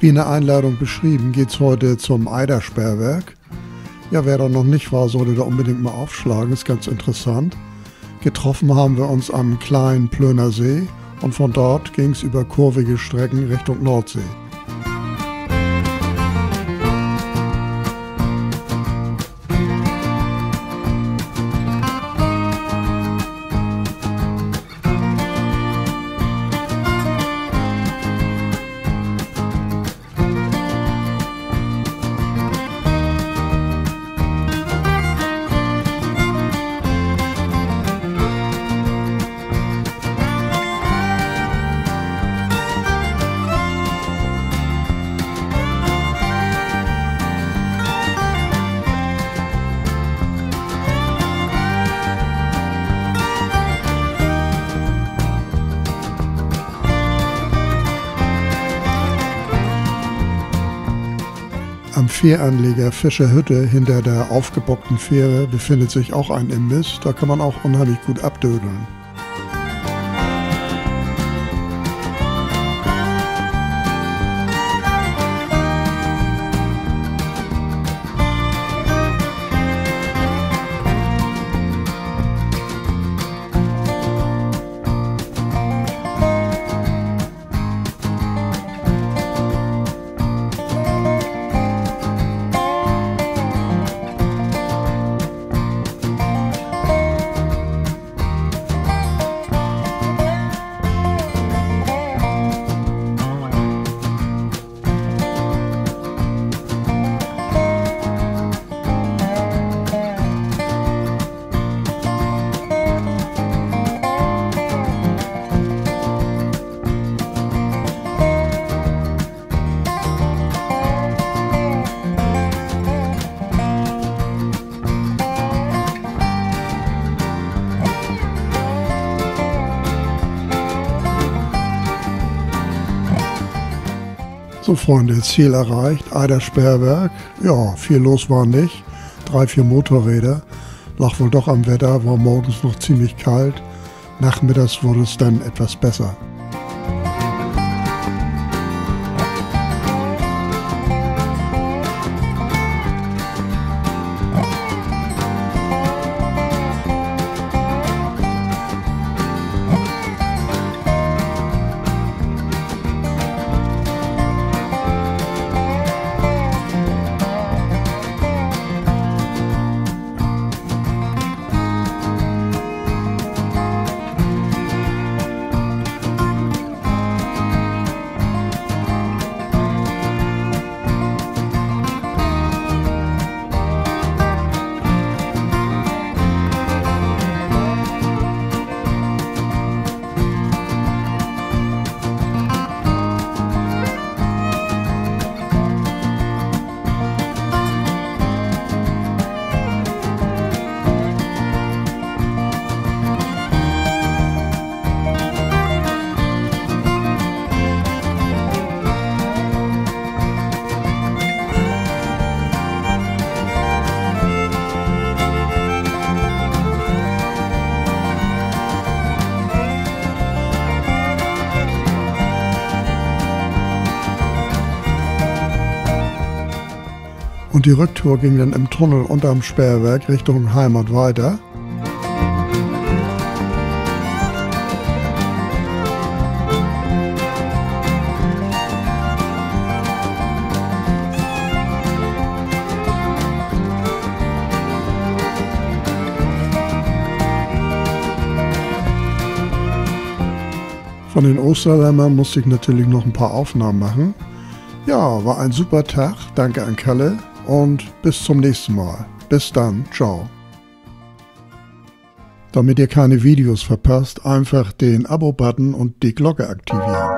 Wie in der Einladung beschrieben, geht es heute zum Eidersperrwerk. Ja, wer da noch nicht war, sollte da unbedingt mal aufschlagen, ist ganz interessant. Getroffen haben wir uns am kleinen Plöner See und von dort ging es über kurvige Strecken Richtung Nordsee. Am Fähranleger Fischerhütte hinter der aufgebockten Fähre befindet sich auch ein Imbiss, da kann man auch unheimlich gut abdödeln. So Freunde, Ziel erreicht, Eidersperrwerk, ja, viel los war nicht, 3, 4 Motorräder, lag wohl doch am Wetter, war morgens noch ziemlich kalt, nachmittags wurde es dann etwas besser. Und die Rücktour ging dann im Tunnel unterm Sperrwerk Richtung Heimat weiter. Von den Osterlämmern musste ich natürlich noch ein paar Aufnahmen machen. Ja, war ein super Tag. Danke an Kalle. Und bis zum nächsten Mal. Bis dann, ciao. Damit ihr keine Videos verpasst, einfach den Abo-Button und die Glocke aktivieren.